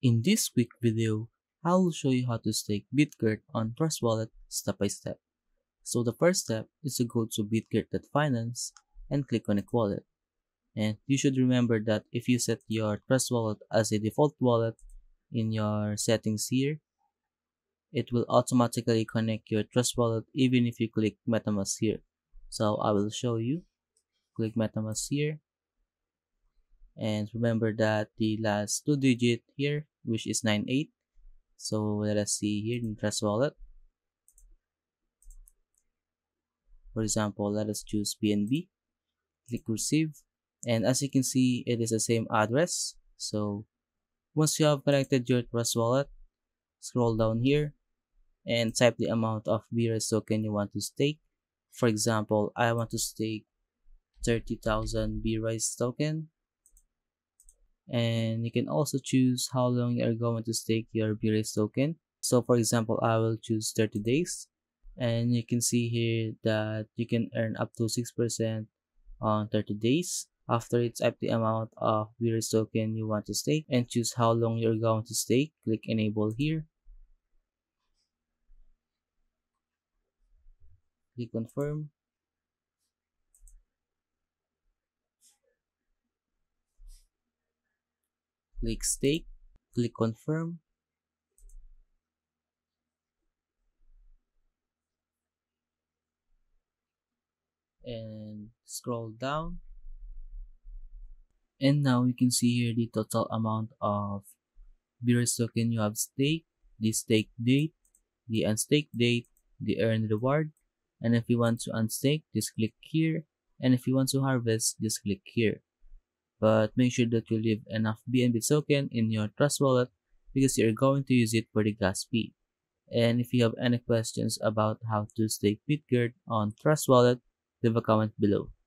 In this quick video, I will show you how to stake Bitgert on Trust Wallet step by step. So the first step is to go to Bitgert.finance and click on a wallet. And you should remember that if you set your Trust Wallet as a default wallet in your settings here, it will automatically connect your Trust Wallet even if you click MetaMask here. So I will show you. Click MetaMask here. And remember that the last 2 digits here, which is 98. So let us see here in Trust Wallet. For example, let us choose BNB. Click receive. And as you can see, it is the same address. So once you have connected your Trust Wallet, scroll down here and type the amount of BRISE token you want to stake. For example, I want to stake 30,000 BRISE token. And you can also choose how long you are going to stake your BRISE token. So for example, I will choose 30 days. And you can see here that you can earn up to 6% on 30 days. After it, type the amount of BRISE token you want to stake and choose how long you're going to stake. Click enable here. Click confirm. Click stake, click confirm. And scroll down. And now you can see here the total amount of BRISE token you have staked, the stake date, the unstake date, the earned reward. And if you want to unstake, just click here. And if you want to harvest, just click here. But make sure that you leave enough BNB token in your Trust Wallet because you're going to use it for the gas fee. And if you have any questions about how to stake Bitgert on Trust Wallet, leave a comment below.